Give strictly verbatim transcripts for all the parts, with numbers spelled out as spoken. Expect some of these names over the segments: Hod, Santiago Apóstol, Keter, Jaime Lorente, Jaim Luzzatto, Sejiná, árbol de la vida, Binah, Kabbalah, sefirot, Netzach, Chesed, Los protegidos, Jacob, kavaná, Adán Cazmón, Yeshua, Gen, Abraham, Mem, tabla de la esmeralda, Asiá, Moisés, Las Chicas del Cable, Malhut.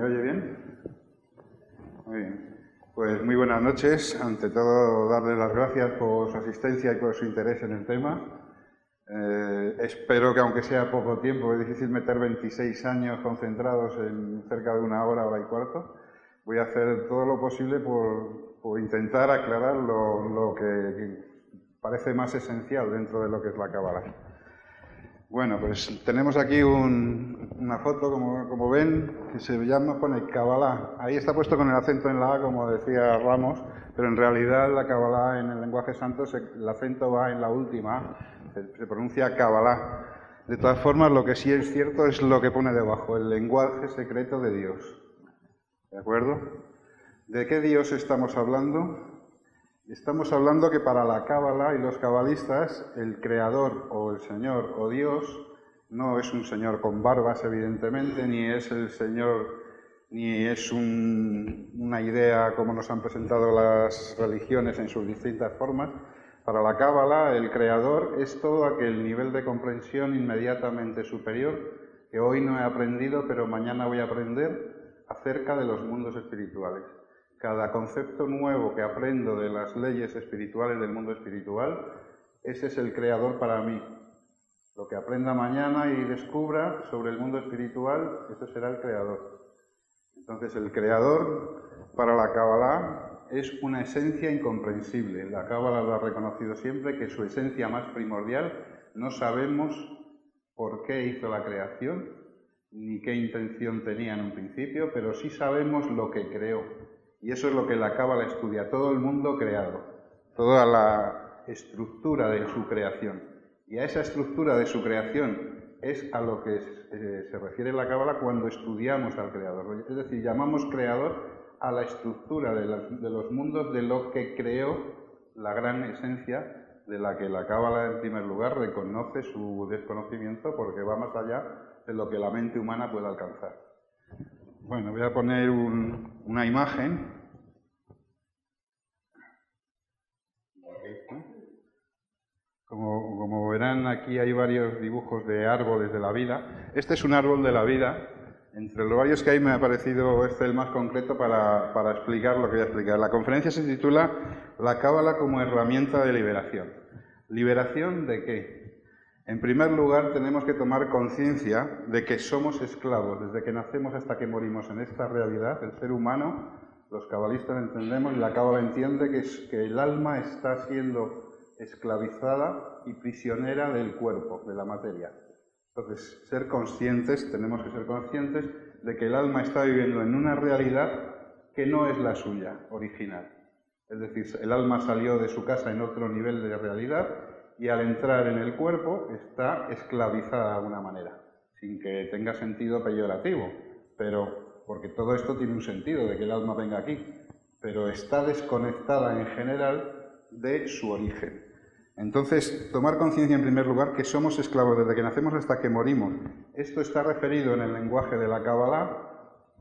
¿Me oye bien? Muy bien. Pues muy buenas noches. Ante todo, darles las gracias por su asistencia y por su interés en el tema. Eh, espero que, aunque sea poco tiempo, es difícil meter veintiséis años concentrados en cerca de una hora, hora y cuarto. Voy a hacer todo lo posible por, por intentar aclarar lo, lo que parece más esencial dentro de lo que es la Kabbalah. Bueno, pues tenemos aquí un, una foto, como, como ven, que se llama, pone Kabbalah. Ahí está puesto con el acento en la A, como decía Ramos, pero en realidad la Kabbalah en el lenguaje santo, se, el acento va en la última A, se, se pronuncia Kabbalah. De todas formas, lo que sí es cierto es lo que pone debajo, el lenguaje secreto de Dios. ¿De acuerdo? ¿De qué Dios estamos hablando? Estamos hablando que para la Cábala y los cabalistas, el Creador o el Señor o Dios no es un señor con barbas, evidentemente, ni es el Señor, ni es un, una idea como nos han presentado las religiones en sus distintas formas. Para la Cábala, el Creador es todo aquel nivel de comprensión inmediatamente superior que hoy no he aprendido, pero mañana voy a aprender acerca de los mundos espirituales. Cada concepto nuevo que aprendo de las leyes espirituales del mundo espiritual, ese es el creador para mí. Lo que aprenda mañana y descubra sobre el mundo espiritual, eso será el creador. Entonces, el creador para la Kabbalah es una esencia incomprensible. La Kabbalah lo ha reconocido siempre, que su esencia más primordial, no sabemos por qué hizo la creación, ni qué intención tenía en un principio, pero sí sabemos lo que creó. Y eso es lo que la Cábala estudia, todo el mundo creado, toda la estructura de su creación. Y a esa estructura de su creación es a lo que eh, se refiere la Cábala cuando estudiamos al Creador. Es decir, llamamos Creador a la estructura de, la, de los mundos, de lo que creó, la gran esencia de la que la Cábala, en primer lugar, reconoce su desconocimiento porque va más allá de lo que la mente humana puede alcanzar. Bueno, voy a poner un, una imagen. Como, como verán, aquí hay varios dibujos de árboles de la vida. Este es un árbol de la vida. Entre los varios que hay me ha parecido este el más concreto para, para explicar lo que voy a explicar. La conferencia se titula La Cábala como herramienta de liberación. ¿Liberación de qué? En primer lugar, tenemos que tomar conciencia de que somos esclavos, desde que nacemos hasta que morimos en esta realidad. El ser humano, los cabalistas entendemos, y la Cábala entiende que, es, que el alma está siendo esclavizada y prisionera del cuerpo, de la materia. Entonces, ser conscientes, tenemos que ser conscientes de que el alma está viviendo en una realidad que no es la suya original. Es decir, el alma salió de su casa en otro nivel de realidad, y al entrar en el cuerpo está esclavizada de alguna manera, sin que tenga sentido peyorativo, pero porque todo esto tiene un sentido, de que el alma venga aquí, pero está desconectada en general de su origen. Entonces, tomar conciencia en primer lugar que somos esclavos desde que nacemos hasta que morimos. Esto está referido en el lenguaje de la Kabbalah,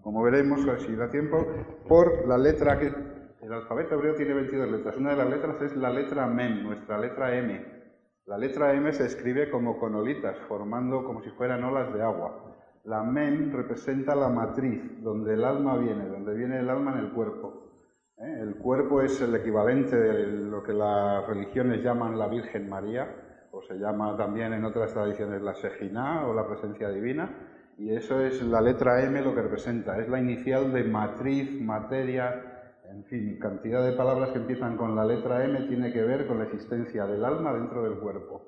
como veremos, si da tiempo, por la letra que... El alfabeto hebreo tiene veintidós letras. Una de las letras es la letra Mem, nuestra letra M. La letra M se escribe como con olitas, formando como si fueran olas de agua. La Mem representa la matriz, donde el alma viene, donde viene el alma en el cuerpo. ¿Eh? El cuerpo es el equivalente de lo que las religiones llaman la Virgen María, o se llama también en otras tradiciones la Sejiná o la presencia divina, y eso es la letra M lo que representa, es la inicial de matriz, materia. En fin, cantidad de palabras que empiezan con la letra M tiene que ver con la existencia del alma dentro del cuerpo.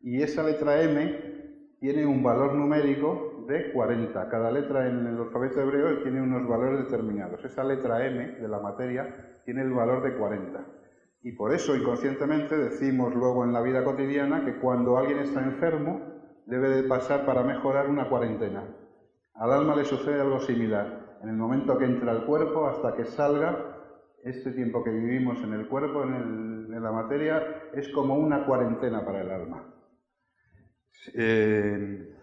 Y esa letra M tiene un valor numérico de cuarenta. Cada letra en el alfabeto hebreo tiene unos valores determinados. Esa letra M de la materia tiene el valor de cuarenta. Y por eso, inconscientemente, decimos luego en la vida cotidiana que cuando alguien está enfermo debe de pasar para mejorar una cuarentena. Al alma le sucede algo similar. En el momento que entra al cuerpo hasta que salga, este tiempo que vivimos en el cuerpo, en, el, en la materia, es como una cuarentena para el alma. Eh,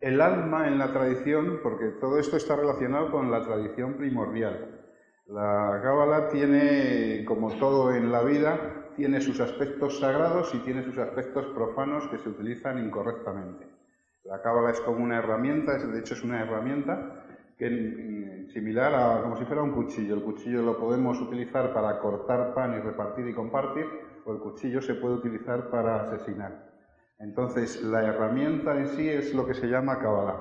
el alma en la tradición, porque todo esto está relacionado con la tradición primordial. La Cábala tiene, como todo en la vida, tiene sus aspectos sagrados y tiene sus aspectos profanos que se utilizan incorrectamente. La Cábala es como una herramienta, de hecho es una herramienta, que en, en, similar a como si fuera un cuchillo. El cuchillo lo podemos utilizar para cortar pan y repartir y compartir, o el cuchillo se puede utilizar para asesinar. Entonces, la herramienta en sí es lo que se llama Kabbalah.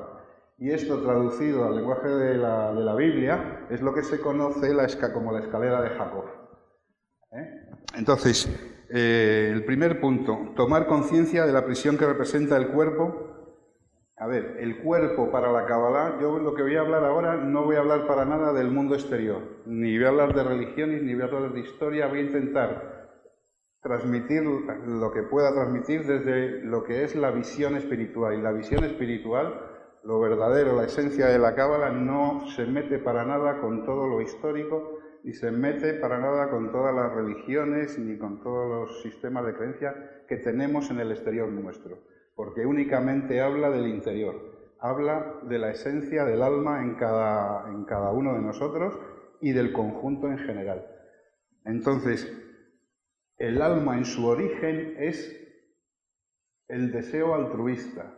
Y esto, traducido al lenguaje de la, de la Biblia, es lo que se conoce la esca, como la escalera de Jacob. ¿Eh? Entonces, eh, el primer punto, tomar conciencia de la prisión que representa el cuerpo. A ver, el cuerpo para la Kabbalah, yo lo que voy a hablar ahora, no voy a hablar para nada del mundo exterior, ni voy a hablar de religiones, ni voy a hablar de historia, voy a intentar transmitir lo que pueda transmitir desde lo que es la visión espiritual. Y la visión espiritual, lo verdadero, la esencia de la Kabbalah, no se mete para nada con todo lo histórico, ni se mete para nada con todas las religiones, ni con todos los sistemas de creencia que tenemos en el exterior nuestro, porque únicamente habla del interior, habla de la esencia del alma en cada, en cada uno de nosotros y del conjunto en general. Entonces, el alma en su origen es el deseo altruista,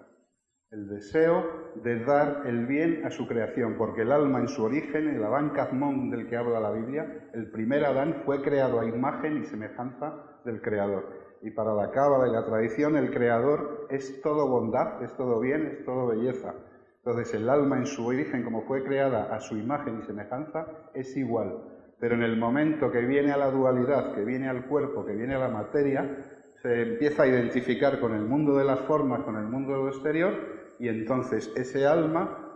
el deseo de dar el bien a su creación, porque el alma en su origen, el Adán Cazmón del que habla la Biblia, el primer Adán fue creado a imagen y semejanza del Creador. Y para la Cábala y la tradición, el Creador es todo bondad, es todo bien, es todo belleza. Entonces, el alma en su origen, como fue creada a su imagen y semejanza, es igual. Pero en el momento que viene a la dualidad, que viene al cuerpo, que viene a la materia, se empieza a identificar con el mundo de las formas, con el mundo de lo exterior. Y entonces ese alma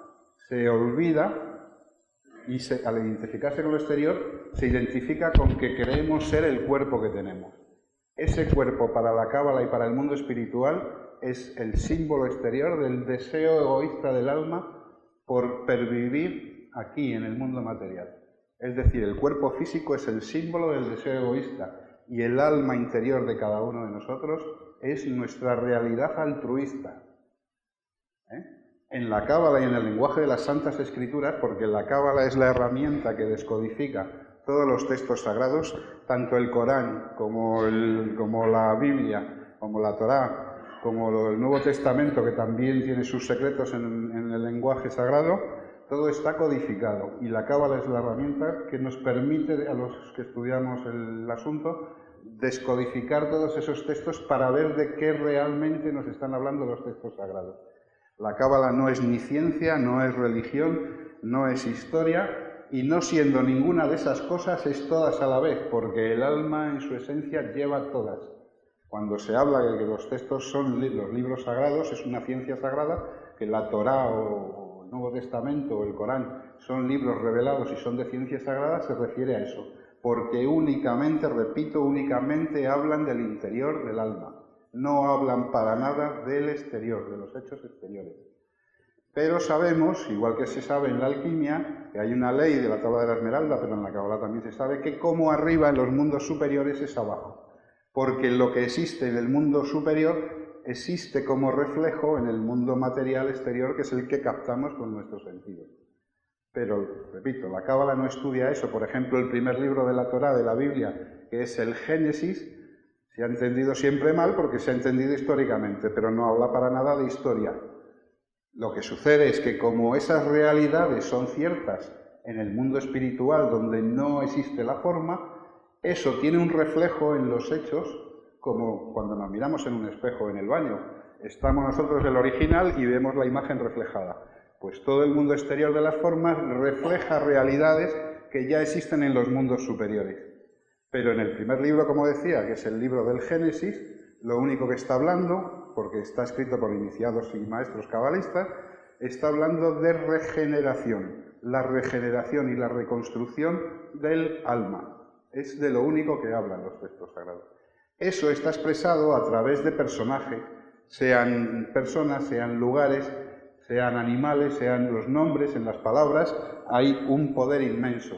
se olvida y se, al identificarse con lo exterior, se identifica con que creemos ser el cuerpo que tenemos. Ese cuerpo para la Cábala y para el mundo espiritual es el símbolo exterior del deseo egoísta del alma por pervivir aquí en el mundo material. Es decir, el cuerpo físico es el símbolo del deseo egoísta y el alma interior de cada uno de nosotros es nuestra realidad altruista. ¿Eh? En la Cábala y en el lenguaje de las Santas Escrituras, porque la Cábala es la herramienta que descodifica todos los textos sagrados, tanto el Corán como, el, como la Biblia, como la Torá, como lo, el Nuevo Testamento, que también tiene sus secretos en, en el lenguaje sagrado, todo está codificado. Y la Cábala es la herramienta que nos permite, a los que estudiamos el asunto, descodificar todos esos textos para ver de qué realmente nos están hablando los textos sagrados. La Cábala no es ni ciencia, no es religión, no es historia, y no siendo ninguna de esas cosas es todas a la vez, porque el alma en su esencia lleva todas. Cuando se habla de que los textos son los libros sagrados, es una ciencia sagrada, que la Torá o el Nuevo Testamento o el Corán son libros revelados y son de ciencia sagrada, se refiere a eso, porque únicamente, repito, únicamente hablan del interior del alma. No hablan para nada del exterior, de los hechos exteriores. Pero sabemos, igual que se sabe en la alquimia, que hay una ley de la tabla de la esmeralda, pero en la Kabbalah también se sabe que como arriba en los mundos superiores es abajo. Porque lo que existe en el mundo superior existe como reflejo en el mundo material exterior, que es el que captamos con nuestros sentidos. Pero, repito, la Kabbalah no estudia eso. Por ejemplo, el primer libro de la Torá, de la Biblia, que es el Génesis, se ha entendido siempre mal porque se ha entendido históricamente, pero no habla para nada de historia. Lo que sucede es que como esas realidades son ciertas en el mundo espiritual donde no existe la forma, eso tiene un reflejo en los hechos, como cuando nos miramos en un espejo en el baño. Estamos nosotros el original y vemos la imagen reflejada. Pues todo el mundo exterior de las formas refleja realidades que ya existen en los mundos superiores. Pero en el primer libro, como decía, que es el libro del Génesis, lo único que está hablando, porque está escrito por iniciados y maestros cabalistas, está hablando de regeneración, la regeneración y la reconstrucción del alma. Es de lo único que hablan los textos sagrados. Eso está expresado a través de personajes, sean personas, sean lugares, sean animales, sean los nombres, en las palabras, hay un poder inmenso.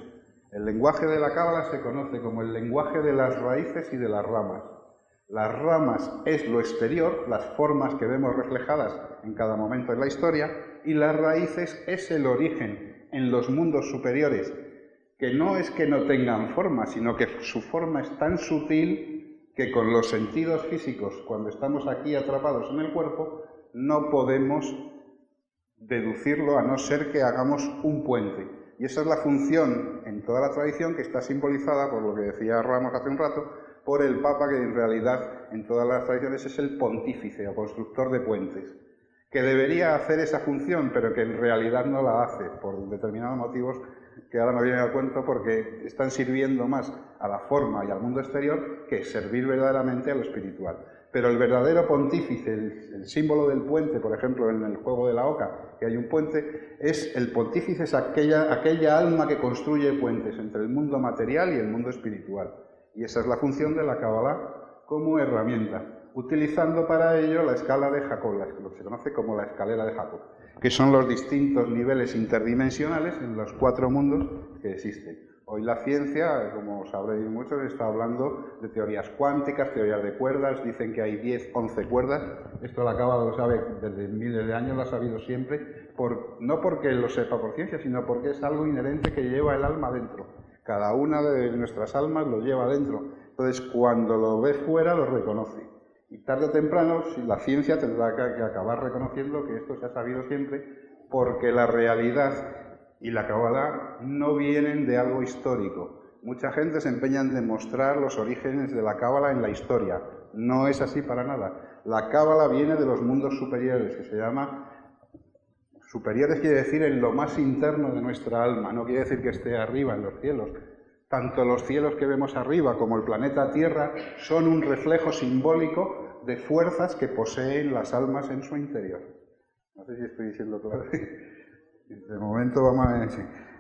El lenguaje de la Cábala se conoce como el lenguaje de las raíces y de las ramas. Las ramas es lo exterior, las formas que vemos reflejadas en cada momento en la historia, y las raíces es el origen en los mundos superiores, que no es que no tengan forma, sino que su forma es tan sutil que con los sentidos físicos, cuando estamos aquí atrapados en el cuerpo, no podemos deducirlo a no ser que hagamos un puente. Y esa es la función en toda la tradición que está simbolizada, por lo que decía Ramos hace un rato, por el Papa, que en realidad en todas las tradiciones es el pontífice o constructor de puentes, que debería hacer esa función, pero que en realidad no la hace, por determinados motivos que ahora me vienen al cuento, porque están sirviendo más a la forma y al mundo exterior que servir verdaderamente a lo espiritual. Pero el verdadero pontífice, el, el símbolo del puente, por ejemplo, en el juego de la oca, que hay un puente, es el pontífice, es aquella, aquella alma que construye puentes entre el mundo material y el mundo espiritual. Y esa es la función de la Kabbalah como herramienta, utilizando para ello la escala de Jacob, lo que se conoce como la escalera de Jacob, que son los distintos niveles interdimensionales en los cuatro mundos que existen. Hoy la ciencia, como sabréis muchos, está hablando de teorías cuánticas, teorías de cuerdas, dicen que hay diez, once cuerdas. Esto la Kabbalah lo sabe desde miles de años, lo ha sabido siempre, por, no porque lo sepa por ciencia, sino porque es algo inherente que lleva el alma dentro. Cada una de nuestras almas lo lleva dentro. Entonces, cuando lo ve fuera, lo reconoce. Y tarde o temprano, la ciencia tendrá que acabar reconociendo que esto se ha sabido siempre, porque la realidad y la Kabbalah no vienen de algo histórico. Mucha gente se empeña en demostrar los orígenes de la Kabbalah en la historia. No es así para nada. La Kabbalah viene de los mundos superiores, que se llama... Superiores quiere decir en lo más interno de nuestra alma, no quiere decir que esté arriba en los cielos. Tanto los cielos que vemos arriba como el planeta Tierra son un reflejo simbólico de fuerzas que poseen las almas en su interior. No sé si estoy diciendo claro. De momento vamos a ver.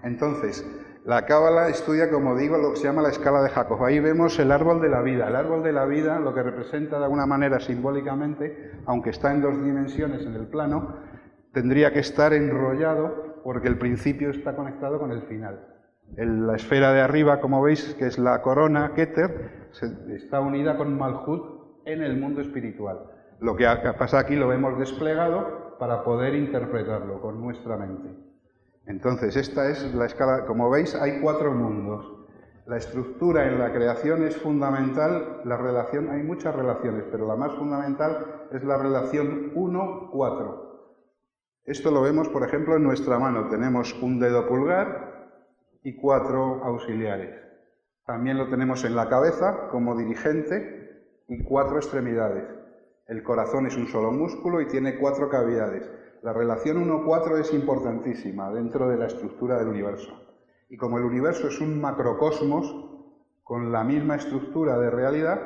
Entonces, la Kabbalah estudia, como digo, lo que se llama la escala de Jacob. Ahí vemos el árbol de la vida. El árbol de la vida, lo que representa de alguna manera simbólicamente, aunque está en dos dimensiones en el plano, tendría que estar enrollado porque el principio está conectado con el final. En la esfera de arriba, como veis, que es la corona, Keter, está unida con Malhut en el mundo espiritual. Lo que pasa aquí lo vemos desplegado para poder interpretarlo con nuestra mente. Entonces, esta es la escala. Como veis, hay cuatro mundos. La estructura en la creación es fundamental, la relación, hay muchas relaciones, pero la más fundamental es la relación uno cuatro. Esto lo vemos, por ejemplo, en nuestra mano. Tenemos un dedo pulgar y cuatro auxiliares. También lo tenemos en la cabeza como dirigente y cuatro extremidades. El corazón es un solo músculo y tiene cuatro cavidades. La relación uno cuatro es importantísima dentro de la estructura del universo. Y como el universo es un macrocosmos con la misma estructura de realidad,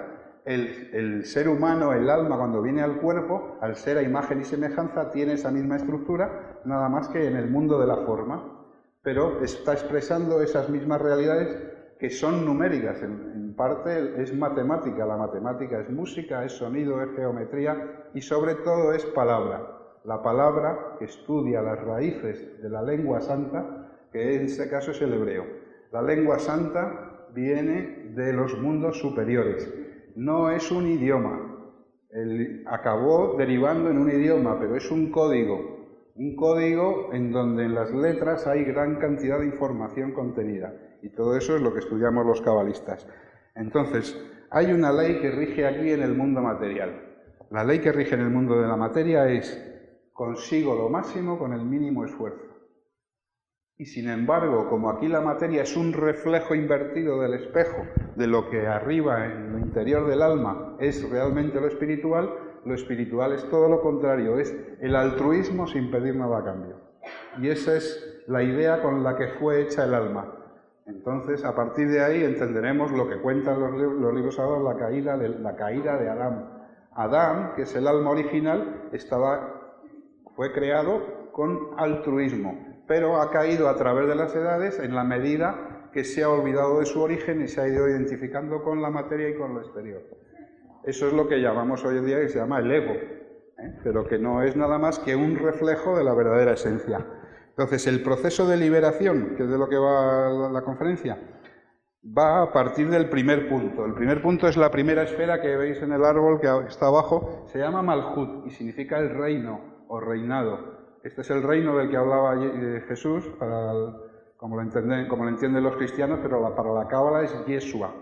el, el ser humano, el alma, cuando viene al cuerpo, al ser a imagen y semejanza, tiene esa misma estructura, nada más que en el mundo de la forma. Pero está expresando esas mismas realidades que son numéricas, en, en parte es matemática, la matemática es música, es sonido, es geometría y sobre todo es palabra. La palabra que estudia las raíces de la lengua santa, que en este caso es el hebreo. La lengua santa viene de los mundos superiores, no es un idioma, el, acabó derivando en un idioma, pero es un código, un código en donde en las letras hay gran cantidad de información contenida. Y todo eso es lo que estudiamos los cabalistas. Entonces, hay una ley que rige aquí en el mundo material. La ley que rige en el mundo de la materia es: consigo lo máximo con el mínimo esfuerzo. Y sin embargo, como aquí la materia es un reflejo invertido del espejo, de lo que arriba en lo interior del alma es realmente lo espiritual, lo espiritual es todo lo contrario, es el altruismo sin pedir nada a cambio. Y esa es la idea con la que fue hecha el alma. Entonces, a partir de ahí entenderemos lo que cuentan los, los libros ahora, la caída de, la caída de Adán. Adán, que es el alma original, estaba, fue creado con altruismo, pero ha caído a través de las edades en la medida que se ha olvidado de su origen y se ha ido identificando con la materia y con lo exterior. Eso es lo que llamamos hoy en día, que se llama el ego, ¿eh? Pero que no es nada más que un reflejo de la verdadera esencia. Entonces, el proceso de liberación, que es de lo que va la conferencia, va a partir del primer punto. El primer punto es la primera esfera que veis en el árbol que está abajo, se llama Malhut y significa el reino o reinado. Este es el reino del que hablaba Jesús, para el, como, lo entienden, como lo entienden los cristianos, pero la, para la Cábala es Yeshua.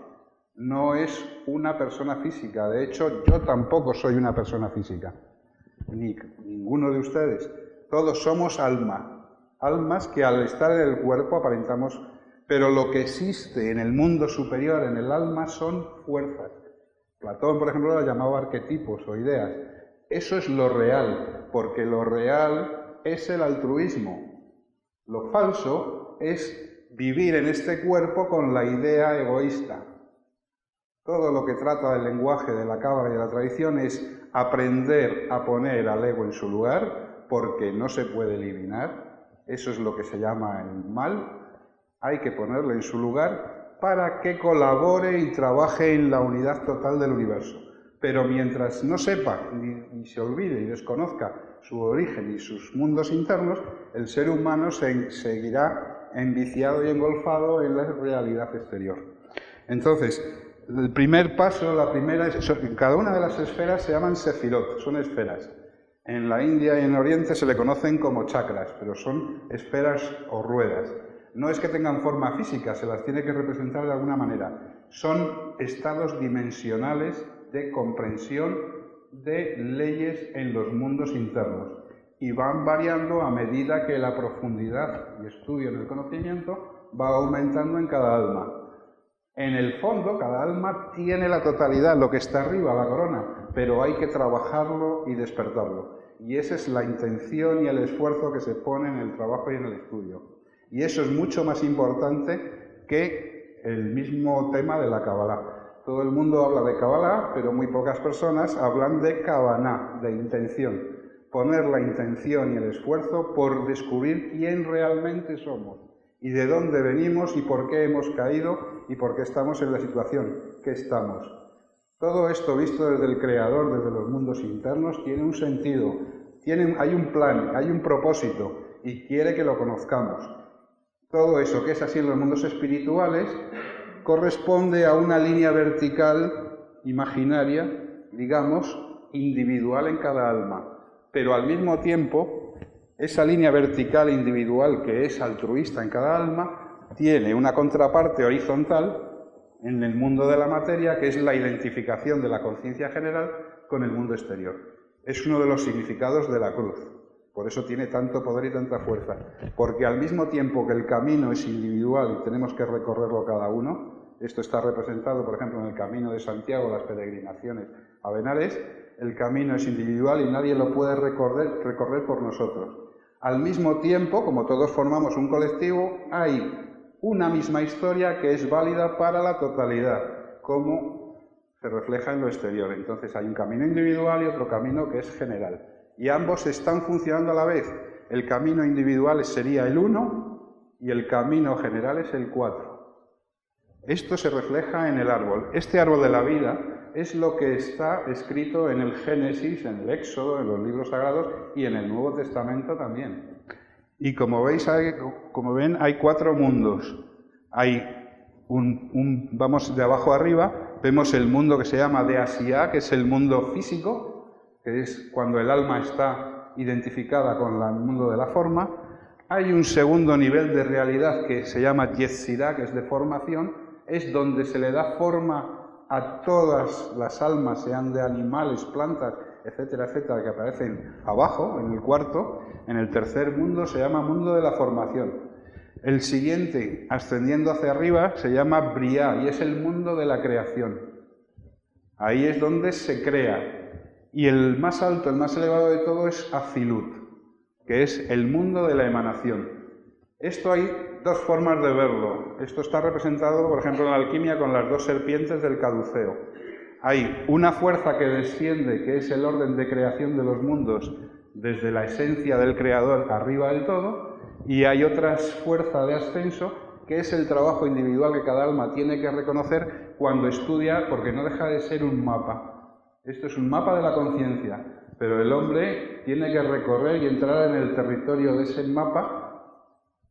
No es una persona física, de hecho yo tampoco soy una persona física, ni ninguno de ustedes. Todos somos alma, almas que al estar en el cuerpo aparentamos, pero lo que existe en el mundo superior, en el alma, son fuerzas. Platón, por ejemplo, lo llamaba arquetipos o ideas. Eso es lo real, porque lo real es el altruismo. Lo falso es vivir en este cuerpo con la idea egoísta. Todo lo que trata del lenguaje de la cábala y de la tradición es aprender a poner al ego en su lugar, porque no se puede eliminar. Eso es lo que se llama el mal. Hay que ponerlo en su lugar para que colabore y trabaje en la unidad total del universo. Pero mientras no sepa, ni, ni se olvide y desconozca su origen y sus mundos internos, el ser humano se seguirá enviciado y engolfado en la realidad exterior. Entonces, el primer paso, la primera, cada una de las esferas se llaman sefirot, son esferas. En la India y en Oriente se le conocen como chakras, pero son esferas o ruedas. No es que tengan forma física, se las tiene que representar de alguna manera. Son estados dimensionales de comprensión de leyes en los mundos internos y van variando a medida que la profundidad y estudio en el conocimiento va aumentando en cada alma. En el fondo, cada alma tiene la totalidad, lo que está arriba, la corona, pero hay que trabajarlo y despertarlo. Y esa es la intención y el esfuerzo que se pone en el trabajo y en el estudio. Y eso es mucho más importante que el mismo tema de la Kabbalah. Todo el mundo habla de Kabbalah, pero muy pocas personas hablan de kavaná, de intención. Poner la intención y el esfuerzo por descubrir quién realmente somos. Y de dónde venimos y por qué hemos caído y por qué estamos en la situación que estamos. Todo esto visto desde el Creador, desde los mundos internos, tiene un sentido, tiene, hay un plan, hay un propósito y quiere que lo conozcamos. Todo eso que es así en los mundos espirituales corresponde a una línea vertical, imaginaria, digamos, individual en cada alma, pero al mismo tiempo esa línea vertical individual que es altruista en cada alma tiene una contraparte horizontal en el mundo de la materia, que es la identificación de la conciencia general con el mundo exterior. Es uno de los significados de la cruz. Por eso tiene tanto poder y tanta fuerza. Porque al mismo tiempo que el camino es individual y tenemos que recorrerlo cada uno, esto está representado, por ejemplo, en el Camino de Santiago, las peregrinaciones a Benares, el camino es individual y nadie lo puede recorrer, recorrer por nosotros. Al mismo tiempo, como todos formamos un colectivo, hay una misma historia que es válida para la totalidad, como se refleja en lo exterior. Entonces hay un camino individual y otro camino que es general. Y ambos están funcionando a la vez. El camino individual sería el uno y el camino general es el cuatro. Esto se refleja en el árbol. Este árbol de la vida es lo que está escrito en el Génesis, en el Éxodo, en los libros sagrados y en el Nuevo Testamento también. Y como veis, hay, como ven, hay cuatro mundos. Hay un, un, vamos de abajo arriba, vemos el mundo que se llama de Asiá, que es el mundo físico, que es cuando el alma está identificada con el mundo de la forma. Hay un segundo nivel de realidad que se llama Yetzirá, que es de formación, es donde se le da forma a todas las almas, sean de animales, plantas, etcétera, etcétera, que aparecen abajo, en el cuarto. En el tercer mundo se llama mundo de la formación. El siguiente, ascendiendo hacia arriba, se llama Briá, y es el mundo de la creación. Ahí es donde se crea. Y el más alto, el más elevado de todo es Atzilut, que es el mundo de la emanación. Esto hay dos formas de verlo. Esto está representado, por ejemplo, en la alquimia con las dos serpientes del caduceo. Hay una fuerza que desciende, que es el orden de creación de los mundos, desde la esencia del creador arriba del todo, y hay otra fuerza de ascenso, que es el trabajo individual que cada alma tiene que reconocer cuando estudia, porque no deja de ser un mapa. Esto es un mapa de la conciencia, pero el hombre tiene que recorrer y entrar en el territorio de ese mapa,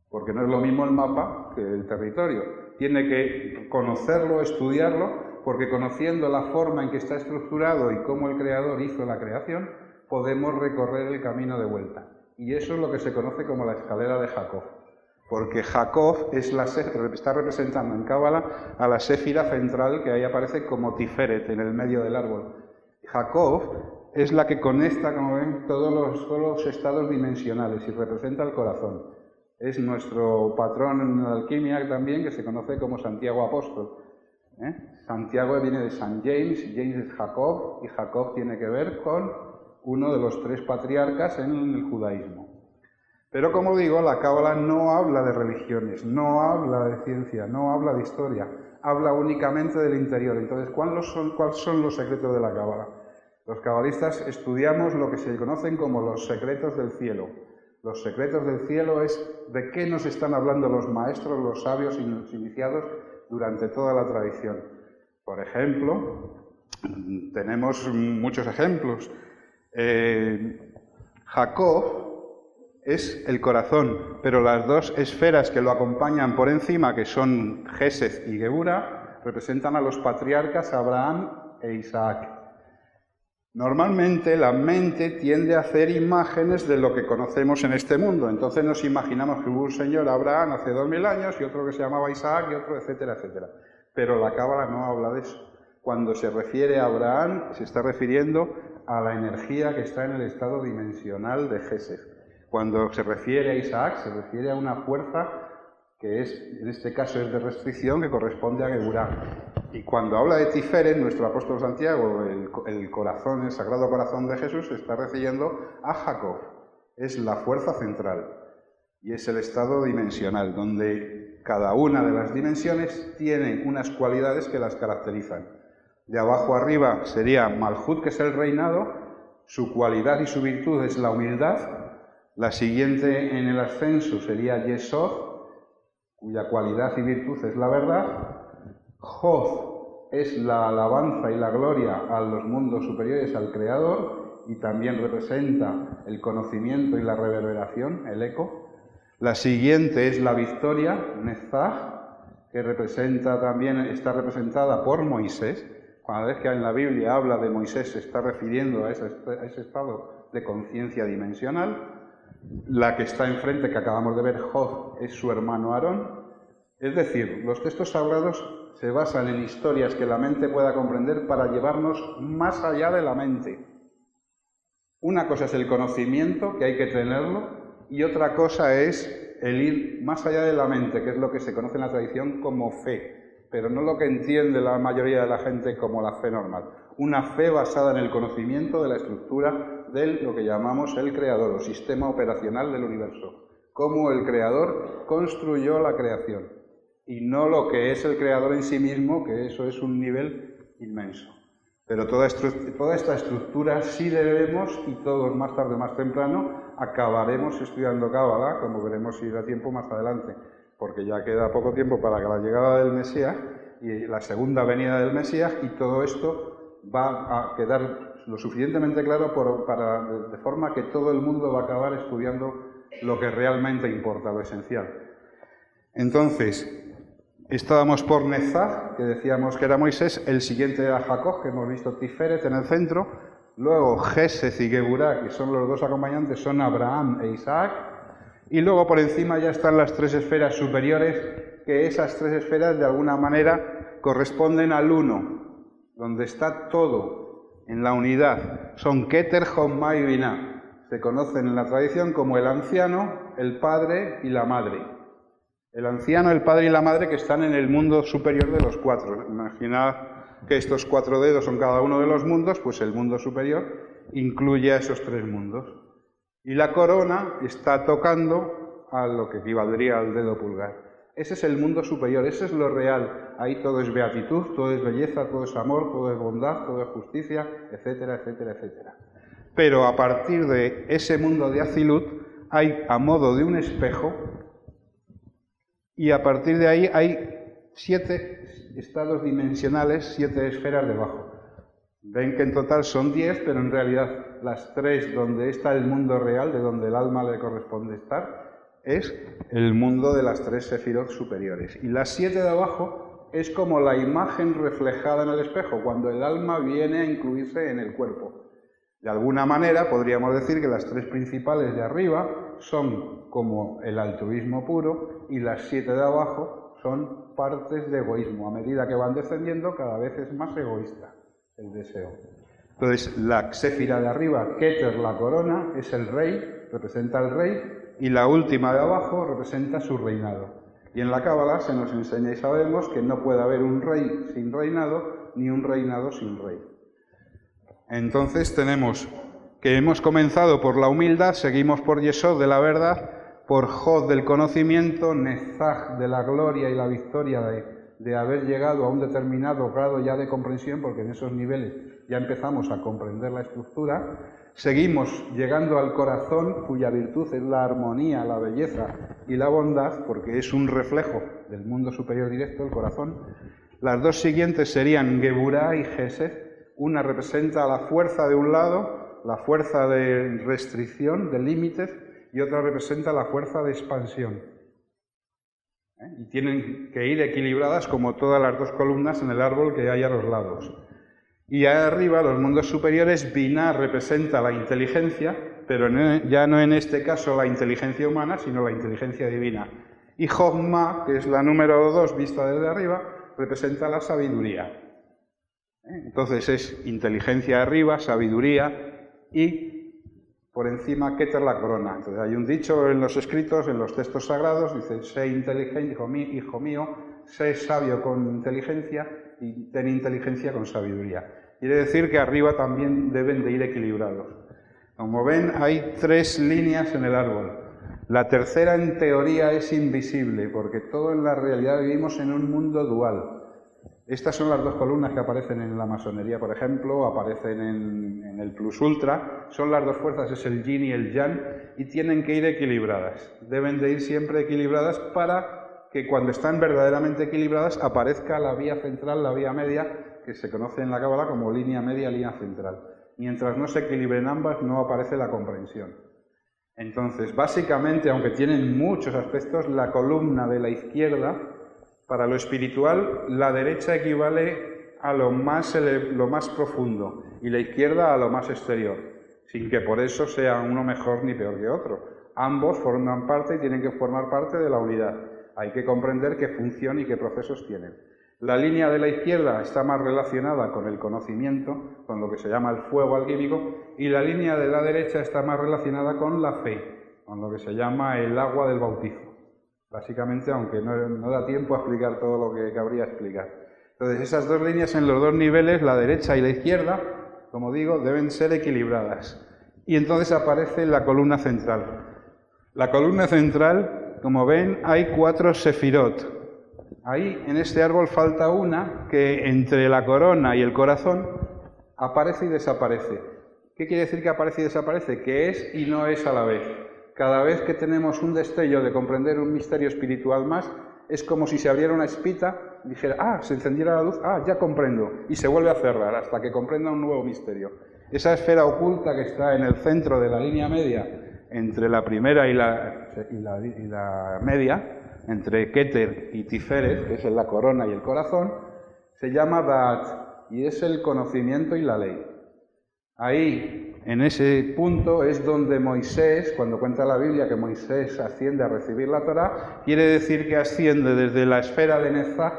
porque no es lo mismo el mapa que el territorio. Tiene que conocerlo, estudiarlo, porque conociendo la forma en que está estructurado y cómo el creador hizo la creación, podemos recorrer el camino de vuelta. Y eso es lo que se conoce como la escalera de Jacob. Porque Jacob es la, está representando en Kabbalah a la séfira central, que ahí aparece como Tiferet, en el medio del árbol. Jacob es la que conecta, como ven, todos los, todos los estados dimensionales y representa el corazón. Es nuestro patrón en la alquimia también, que se conoce como Santiago Apóstol. ¿Eh? Santiago viene de San James, James es Jacob, y Jacob tiene que ver con uno de los tres patriarcas en el judaísmo. Pero como digo, la Kabbalah no habla de religiones, no habla de ciencia, no habla de historia, habla únicamente del interior. Entonces, ¿cuáles son, cuáles son los secretos de la Kabbalah? Los cabalistas estudiamos lo que se conocen como los secretos del cielo. Los secretos del cielo es de qué nos están hablando los maestros, los sabios y los iniciados durante toda la tradición. Por ejemplo, tenemos muchos ejemplos. Eh, Jacob es el corazón, pero las dos esferas que lo acompañan por encima, que son Chesed y Gebura, representan a los patriarcas Abraham e Isaac. Normalmente la mente tiende a hacer imágenes de lo que conocemos en este mundo. Entonces nos imaginamos que hubo un señor Abraham hace dos mil años y otro que se llamaba Isaac y otro, etcétera, etcétera. Pero la Kabbalah no habla de eso. Cuando se refiere a Abraham, se está refiriendo a la energía que está en el estado dimensional de Chesed. Cuando se refiere a Isaac, se refiere a una fuerza que es, en este caso es de restricción, que corresponde a Gebura. Y cuando habla de Tiferet, nuestro apóstol Santiago, el, el corazón, el sagrado corazón de Jesús, se está refiriendo a Jacob. Es la fuerza central y es el estado dimensional, donde cada una de las dimensiones tiene unas cualidades que las caracterizan. De abajo arriba sería Malhut, que es el reinado, su cualidad y su virtud es la humildad. La siguiente en el ascenso sería Yesod, cuya cualidad y virtud es la verdad. Hod es la alabanza y la gloria a los mundos superiores, al Creador, y también representa el conocimiento y la reverberación, el eco. La siguiente es la victoria, Netzach, que representa también, está representada por Moisés. Cada vez que en la Biblia habla de Moisés, se está refiriendo a ese, a ese estado de conciencia dimensional. La que está enfrente, que acabamos de ver, Hod, es su hermano Aarón. Es decir, los textos sagrados se basan en historias que la mente pueda comprender para llevarnos más allá de la mente. Una cosa es el conocimiento, que hay que tenerlo, y otra cosa es el ir más allá de la mente, que es lo que se conoce en la tradición como fe, pero no lo que entiende la mayoría de la gente como la fe normal. Una fe basada en el conocimiento de la estructura de lo que llamamos el creador o sistema operacional del universo, cómo el creador construyó la creación y no lo que es el creador en sí mismo, que eso es un nivel inmenso. Pero toda, toda esta estructura sí debemos, y todos más tarde o más temprano acabaremos estudiando Kabbalah, como veremos ir a tiempo más adelante, porque ya queda poco tiempo para la llegada del Mesías y la segunda venida del Mesías, y todo esto va a quedar lo suficientemente claro por, para, de forma que todo el mundo va a acabar estudiando lo que realmente importa, lo esencial. Entonces, estábamos por Netzach, que decíamos que era Moisés, el siguiente era Jacob, que hemos visto Tiferet en el centro, luego Chesed y Geburá, que son los dos acompañantes, son Abraham e Isaac, y luego por encima ya están las tres esferas superiores, que esas tres esferas de alguna manera corresponden al uno, donde está todo. En la unidad son Keter, Chokmah y Binah. Se conocen en la tradición como el anciano, el padre y la madre. El anciano, el padre y la madre que están en el mundo superior de los cuatro. Imaginad que estos cuatro dedos son cada uno de los mundos, pues el mundo superior incluye a esos tres mundos. Y la corona está tocando a lo que equivaldría al dedo pulgar. Ese es el mundo superior, ese es lo real. Ahí todo es beatitud, todo es belleza, todo es amor, todo es bondad, todo es justicia, etcétera, etcétera, etcétera. Pero a partir de ese mundo de Atzilut hay, a modo de un espejo, y a partir de ahí hay siete estados dimensionales, siete esferas debajo. Ven que en total son diez, pero en realidad las tres donde está el mundo real, de donde el alma le corresponde estar, es el mundo de las tres sefirot superiores. Y las siete de abajo es como la imagen reflejada en el espejo, cuando el alma viene a incluirse en el cuerpo. De alguna manera podríamos decir que las tres principales de arriba son como el altruismo puro y las siete de abajo son partes de egoísmo. A medida que van descendiendo, cada vez es más egoísta el deseo. Entonces, la sefira de arriba, Keter, la corona, es el rey, representa al rey, y la última de abajo representa su reinado. Y en la Kabbalah se nos enseña y sabemos que no puede haber un rey sin reinado, ni un reinado sin rey. Entonces tenemos que hemos comenzado por la humildad, seguimos por Yesod de la verdad, por Hod del conocimiento, Netzach de la gloria y la victoria de, de haber llegado a un determinado grado ya de comprensión, porque en esos niveles ya empezamos a comprender la estructura, seguimos llegando al corazón, cuya virtud es la armonía, la belleza y la bondad, porque es un reflejo del mundo superior directo, el corazón. Las dos siguientes serían Gebura y Chesed. Una representa la fuerza de un lado, la fuerza de restricción, de límites, y otra representa la fuerza de expansión. ¿Eh? Y tienen que ir equilibradas como todas las dos columnas en el árbol que hay a los lados. Y ahí arriba, los mundos superiores, Binah representa la inteligencia, pero ya no en este caso la inteligencia humana, sino la inteligencia divina. Y Chokmah, que es la número dos vista desde arriba, representa la sabiduría. Entonces es inteligencia arriba, sabiduría y por encima Keter la corona. Entonces hay un dicho en los escritos, en los textos sagrados, dice: sé inteligente, hijo mío, hijo mío, sé sabio con inteligencia y ten inteligencia con sabiduría. Quiere decir que arriba también deben de ir equilibrados. Como ven, hay tres líneas en el árbol. La tercera en teoría es invisible, porque todo en la realidad vivimos en un mundo dual. Estas son las dos columnas que aparecen en la masonería, por ejemplo, aparecen en, en el Plus Ultra. Son las dos fuerzas, es el Yin y el Yang, y tienen que ir equilibradas. Deben de ir siempre equilibradas para que cuando están verdaderamente equilibradas aparezca la vía central, la vía media, que se conoce en la Kabbalah como línea media, línea central. Mientras no se equilibren ambas, no aparece la comprensión. Entonces, básicamente, aunque tienen muchos aspectos, la columna de la izquierda, para lo espiritual, la derecha equivale a lo más, lo más profundo y la izquierda a lo más exterior, sin que por eso sea uno mejor ni peor que otro. Ambos forman parte y tienen que formar parte de la unidad. Hay que comprender qué función y qué procesos tienen. La línea de la izquierda está más relacionada con el conocimiento, con lo que se llama el fuego alquímico, y la línea de la derecha está más relacionada con la fe, con lo que se llama el agua del bautismo. Básicamente, aunque no, no da tiempo a explicar todo lo que cabría explicar. Entonces, esas dos líneas en los dos niveles, la derecha y la izquierda, como digo, deben ser equilibradas. Y entonces aparece la columna central. La columna central, como ven, hay cuatro sefirot. Ahí, en este árbol, falta una que entre la corona y el corazón aparece y desaparece. ¿Qué quiere decir que aparece y desaparece? Que es y no es a la vez. Cada vez que tenemos un destello de comprender un misterio espiritual más, es como si se abriera una espita y dijera, ah, se encendiera la luz, ah, ya comprendo, y se vuelve a cerrar hasta que comprenda un nuevo misterio. Esa esfera oculta que está en el centro de la línea media, entre la primera y la, y la, y la media, entre Keter y Tiferet, que es la corona y el corazón, se llama Da'at, y es el conocimiento y la ley. Ahí, en ese punto es donde Moisés, cuando cuenta la Biblia que Moisés asciende a recibir la Torá, quiere decir que asciende desde la esfera de Netzach,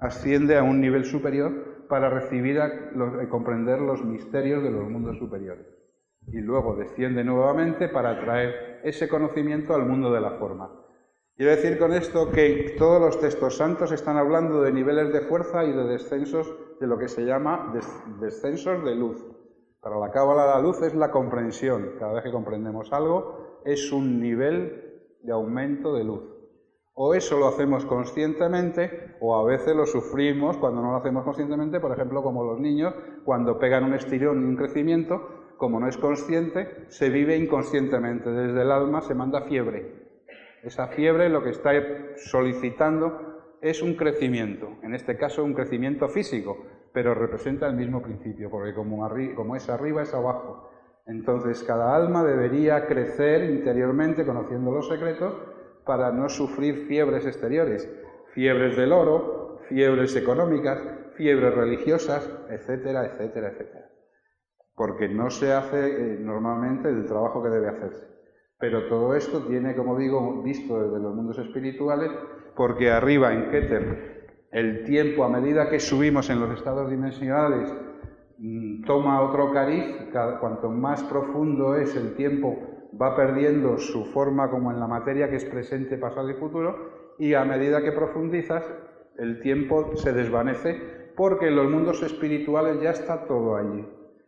asciende a un nivel superior para recibir a los, a comprender los misterios de los mundos superiores. Y luego desciende nuevamente para traer ese conocimiento al mundo de la forma. Quiero decir con esto que todos los textos santos están hablando de niveles de fuerza y de descensos, de lo que se llama des, descensos de luz. Para la Kabbalah la luz es la comprensión. Cada vez que comprendemos algo es un nivel de aumento de luz. O eso lo hacemos conscientemente o a veces lo sufrimos cuando no lo hacemos conscientemente, por ejemplo como los niños cuando pegan un estirón y un crecimiento, como no es consciente, se vive inconscientemente. Desde el alma se manda fiebre. Esa fiebre lo que está solicitando es un crecimiento, en este caso un crecimiento físico, pero representa el mismo principio, porque como, arri como es arriba, es abajo. Entonces, cada alma debería crecer interiormente, conociendo los secretos, para no sufrir fiebres exteriores, fiebres del oro, fiebres económicas, fiebres religiosas, etcétera, etcétera, etcétera. Porque no se hace eh, normalmente el trabajo que debe hacerse. Pero todo esto tiene, como digo, visto desde los mundos espirituales, porque arriba en Keter, el tiempo, a medida que subimos en los estados dimensionales, toma otro cariz, cuanto más profundo es el tiempo, va perdiendo su forma como en la materia que es presente, pasado y futuro, y a medida que profundizas, el tiempo se desvanece, porque en los mundos espirituales ya está todo allí.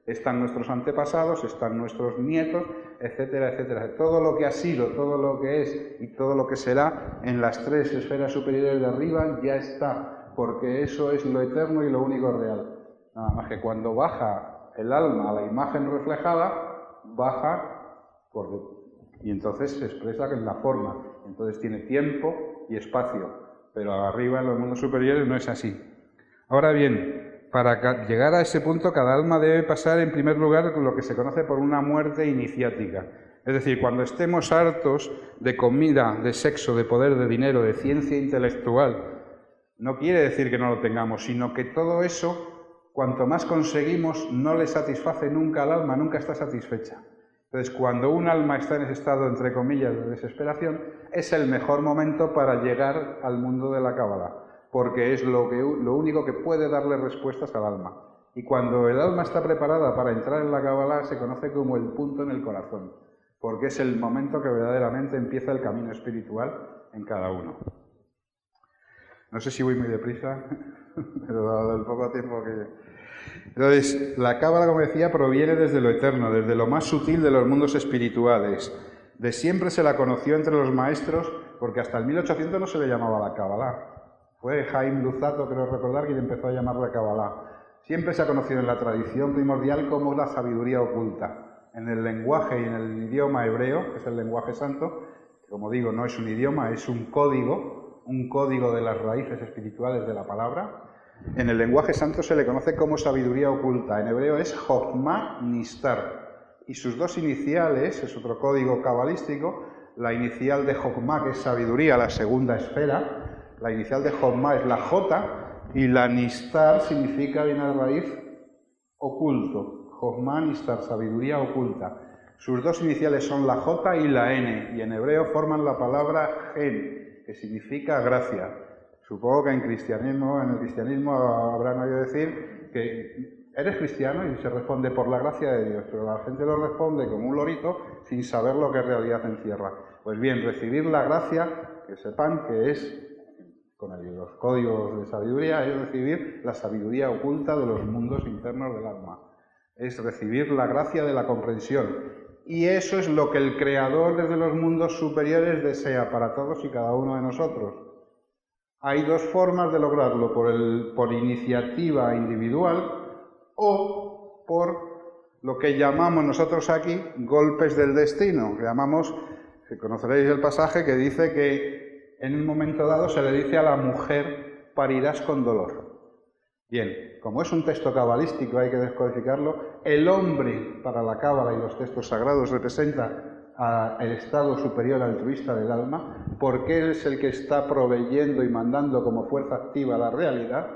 Están nuestros antepasados, están nuestros nietos, etcétera, etcétera. Todo lo que ha sido, todo lo que es y todo lo que será en las tres esferas superiores de arriba ya está, porque eso es lo eterno y lo único real. Nada más que cuando baja el alma a la imagen reflejada, baja por dentro y entonces se expresa en la forma. Entonces tiene tiempo y espacio, pero arriba en los mundos superiores no es así. Ahora bien, para llegar a ese punto, cada alma debe pasar en primer lugar lo que se conoce por una muerte iniciática. Es decir, cuando estemos hartos de comida, de sexo, de poder, de dinero, de ciencia intelectual, no quiere decir que no lo tengamos, sino que todo eso, cuanto más conseguimos, no le satisface nunca al alma, nunca está satisfecha. Entonces, cuando un alma está en ese estado, entre comillas, de desesperación, es el mejor momento para llegar al mundo de la Kabbalah, porque es lo, que, lo único que puede darle respuestas al alma. Y cuando el alma está preparada para entrar en la Kabbalah, se conoce como el punto en el corazón, porque es el momento que verdaderamente empieza el camino espiritual en cada uno. No sé si voy muy deprisa, pero dado el poco tiempo que... Entonces, la Kabbalah, como decía, proviene desde lo eterno, desde lo más sutil de los mundos espirituales. De siempre se la conoció entre los maestros, porque hasta el mil ochocientos no se le llamaba la Kabbalah. Fue Jaim Luzzatto, creo recordar, quien empezó a llamarla Kabbalah. Siempre se ha conocido en la tradición primordial como la sabiduría oculta. En el lenguaje y en el idioma hebreo, que es el lenguaje santo, que, como digo, no es un idioma, es un código, un código de las raíces espirituales de la palabra, en el lenguaje santo se le conoce como sabiduría oculta. En hebreo es Chokmah Nistar, y sus dos iniciales, es otro código cabalístico, la inicial de Chokmah, que es sabiduría, la segunda esfera, la inicial de Chokmah es la J, y la Nistar significa, viene de raíz, oculto. Chokmah Nistar, sabiduría oculta. Sus dos iniciales son la J y la N, y en hebreo forman la palabra gen, que significa gracia. Supongo que en cristianismo, en el cristianismo habrán oído decir que eres cristiano y se responde por la gracia de Dios, pero la gente lo responde como un lorito sin saber lo que en realidad encierra. Pues bien, recibir la gracia, que sepan que es, con el, los códigos de sabiduría, es recibir la sabiduría oculta de los mundos internos del alma. Es recibir la gracia de la comprensión. Y eso es lo que el Creador desde los mundos superiores desea para todos y cada uno de nosotros. Hay dos formas de lograrlo, por, el, por iniciativa individual o por lo que llamamos nosotros aquí golpes del destino. Que llamamos, si conoceréis el pasaje que dice que en un momento dado se le dice a la mujer, parirás con dolor. Bien, como es un texto cabalístico, hay que descodificarlo. El hombre, para la Cábala y los textos sagrados, representa el estado superior altruista del alma, porque él es el que está proveyendo y mandando como fuerza activa la realidad,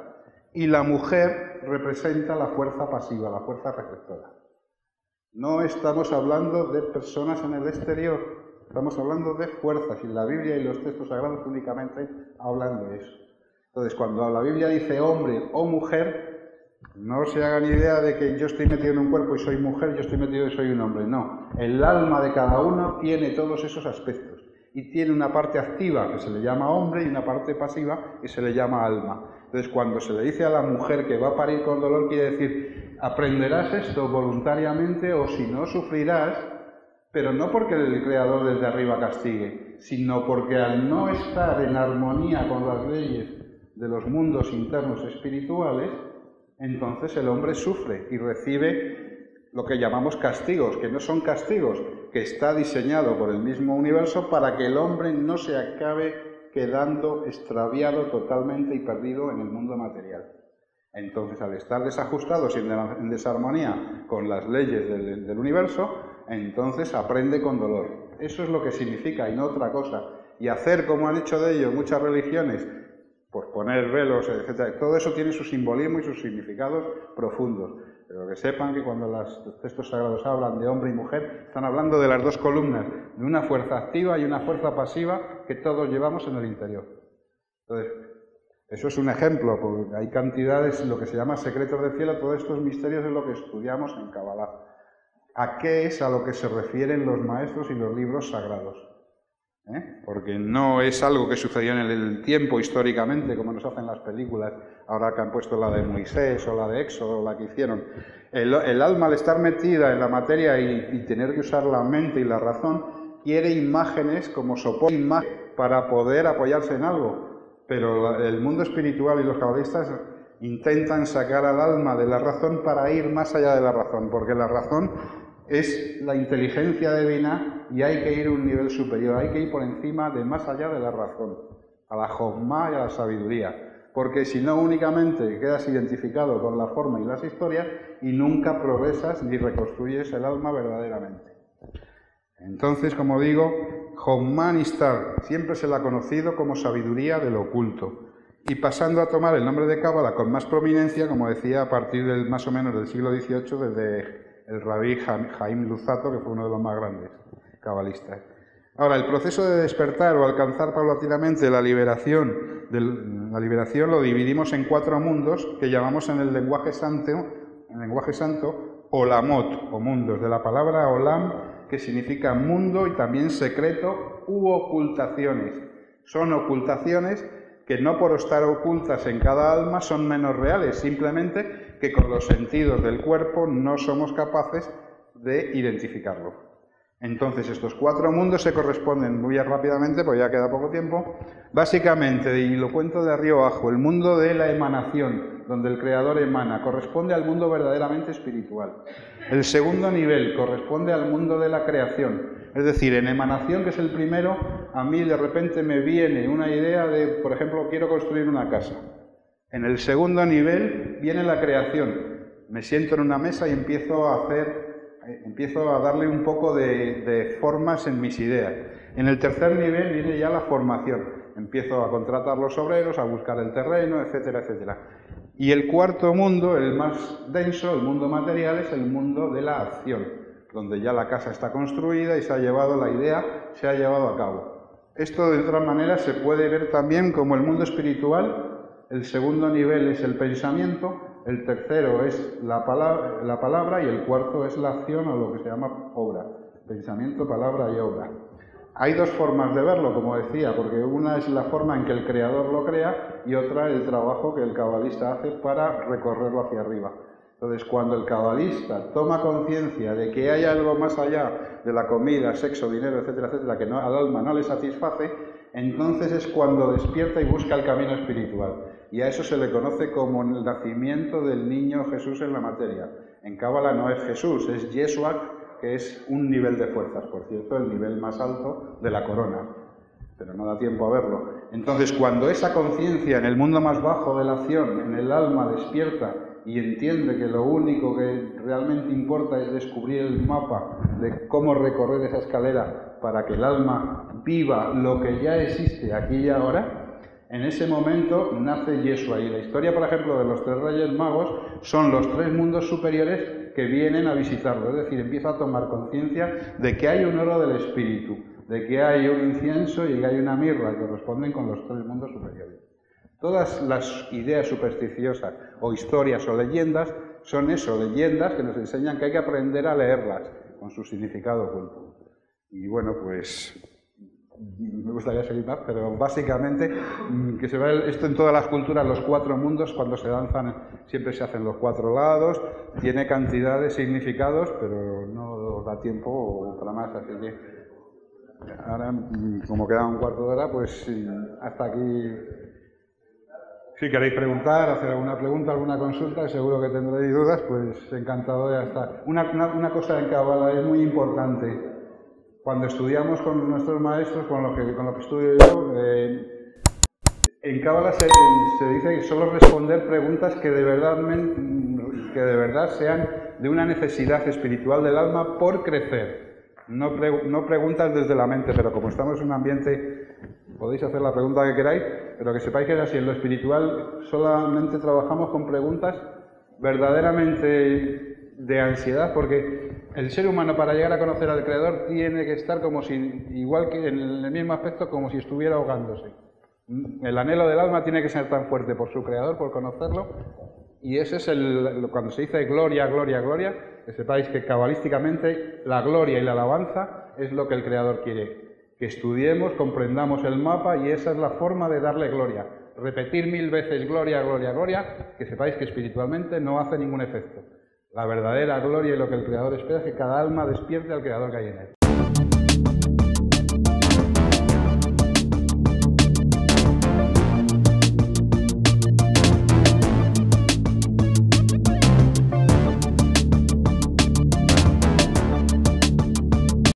y la mujer representa la fuerza pasiva, la fuerza receptora. No estamos hablando de personas en el exterior, estamos hablando de fuerzas, y la Biblia y los textos sagrados únicamente hablan de eso. Entonces, cuando la Biblia dice hombre o mujer, no se hagan idea de que yo estoy metido en un cuerpo y soy mujer, yo estoy metido y soy un hombre. No, el alma de cada uno tiene todos esos aspectos y tiene una parte activa que se le llama hombre y una parte pasiva que se le llama alma. Entonces, cuando se le dice a la mujer que va a parir con dolor, quiere decir, aprenderás esto voluntariamente o si no, sufrirás, pero no porque el Creador desde arriba castigue, sino porque al no estar en armonía con las leyes de los mundos internos espirituales, entonces el hombre sufre y recibe lo que llamamos castigos, que no son castigos, que está diseñado por el mismo universo para que el hombre no se acabe quedando extraviado totalmente y perdido en el mundo material. Entonces, al estar desajustados y en desarmonía con las leyes del, del universo, entonces aprende con dolor. Eso es lo que significa y no otra cosa. Y hacer como han hecho de ello muchas religiones, pues poner velos, etcétera. Todo eso tiene su simbolismo y sus significados profundos. Pero que sepan que cuando los textos sagrados hablan de hombre y mujer, están hablando de las dos columnas, de una fuerza activa y una fuerza pasiva que todos llevamos en el interior. Entonces, Eso es un ejemplo, porque hay cantidades, lo que se llama secretos del cielo, todos estos misterios es lo que estudiamos en Kabbalah. ¿A qué es a lo que se refieren los maestros y los libros sagrados? ¿Eh? Porque no es algo que sucedió en el tiempo históricamente, como nos hacen las películas, ahora que han puesto la de Moisés o la de Éxodo, o la que hicieron. El, el alma, al estar metida en la materia y, y tener que usar la mente y la razón, quiere imágenes como soporte para poder apoyarse en algo. Pero el mundo espiritual y los cabalistas intentan sacar al alma de la razón para ir más allá de la razón, porque la razón es la inteligencia divina y hay que ir a un nivel superior, hay que ir por encima de más allá de la razón, a la Chokmah y a la sabiduría, porque si no únicamente quedas identificado con la forma y las historias y nunca progresas ni reconstruyes el alma verdaderamente. Entonces, como digo, Chokmah Nistar siempre se la ha conocido como sabiduría del oculto, y pasando a tomar el nombre de Kabbalah con más prominencia, como decía, a partir del más o menos del siglo dieciocho, desde el rabí Jaim Luzzatto, que fue uno de los más grandes cabalistas. Ahora, el proceso de despertar o alcanzar paulatinamente la liberación, del, la liberación lo dividimos en cuatro mundos que llamamos en el lenguaje santo, en el lenguaje santo, olamot o mundos, de la palabra olam, que significa mundo y también secreto u ocultaciones. Son ocultaciones que no por estar ocultas en cada alma son menos reales, simplemente que con los sentidos del cuerpo no somos capaces de identificarlo. Entonces estos cuatro mundos se corresponden muy rápidamente, porque ya queda poco tiempo, básicamente, y lo cuento de arriba abajo, el mundo de la emanación, donde el Creador emana, corresponde al mundo verdaderamente espiritual. El segundo nivel corresponde al mundo de la creación, es decir, en emanación, que es el primero, a mí de repente me viene una idea de, por ejemplo, quiero construir una casa. En el segundo nivel viene la creación, me siento en una mesa y empiezo a hacer... Empiezo a darle un poco de, de formas en mis ideas. En el tercer nivel viene ya la formación. Empiezo a contratar los obreros, a buscar el terreno, etcétera, etcétera. Y el cuarto mundo, el más denso, el mundo material, es el mundo de la acción, donde ya la casa está construida y se ha llevado la idea, se ha llevado a cabo. Esto, de otra manera, se puede ver también como el mundo espiritual. El segundo nivel es el pensamiento. El tercero es la palabra, la palabra y el cuarto es la acción o lo que se llama obra, pensamiento, palabra y obra. Hay dos formas de verlo, como decía, porque una es la forma en que el creador lo crea y otra el trabajo que el cabalista hace para recorrerlo hacia arriba. Entonces, cuando el cabalista toma conciencia de que hay algo más allá de la comida, sexo, dinero, etcétera, etcétera, que no, al alma no le satisface, entonces es cuando despierta y busca el camino espiritual. Y a eso se le conoce como el nacimiento del niño Jesús en la materia. En Kabbalah no es Jesús, es Yeshua, que es un nivel de fuerzas, por cierto, el nivel más alto de la corona. Pero no da tiempo a verlo. Entonces, cuando esa conciencia en el mundo más bajo de la acción, en el alma, despierta y entiende que lo único que realmente importa es descubrir el mapa de cómo recorrer esa escalera para que el alma viva lo que ya existe aquí y ahora, en ese momento nace Yeshua. Y la historia, por ejemplo, de los tres reyes magos son los tres mundos superiores que vienen a visitarlo. Es decir, empieza a tomar conciencia de que hay un oro del espíritu, de que hay un incienso y que hay una mirra, que corresponden con los tres mundos superiores. Todas las ideas supersticiosas o historias o leyendas son eso, leyendas que nos enseñan que hay que aprender a leerlas con su significado oculto. Y bueno, pues... me gustaría seguir más, pero básicamente que se ve esto en todas las culturas, los cuatro mundos, cuando se danzan siempre se hacen los cuatro lados, tiene cantidad de significados, pero no da tiempo para más, así que ahora, como queda un cuarto de hora, pues hasta aquí. Si queréis preguntar, hacer alguna pregunta, alguna consulta, seguro que tendréis dudas, pues encantado de estar. Una, una, una cosa en Kabbalah es muy importante. Cuando estudiamos con nuestros maestros, con lo que, con lo que estudio yo, eh, en Kabbalah se, se dice que solo responder preguntas que de, verdad, que de verdad sean de una necesidad espiritual del alma por crecer. No, pre, no preguntas desde la mente, pero como estamos en un ambiente, podéis hacer la pregunta que queráis, pero que sepáis que es así. En lo espiritual solamente trabajamos con preguntas verdaderamente de ansiedad, porque... el ser humano, para llegar a conocer al Creador, tiene que estar como si, igual que en el mismo aspecto, como si estuviera ahogándose. El anhelo del alma tiene que ser tan fuerte por su Creador, por conocerlo, y ese es el, cuando se dice gloria, gloria, gloria, que sepáis que cabalísticamente la gloria y la alabanza es lo que el Creador quiere, que estudiemos, comprendamos el mapa, y esa es la forma de darle gloria. Repetir mil veces gloria, gloria, gloria, que sepáis que espiritualmente no hace ningún efecto. La verdadera gloria y lo que el Creador espera es que cada alma despierte al Creador que hay en él.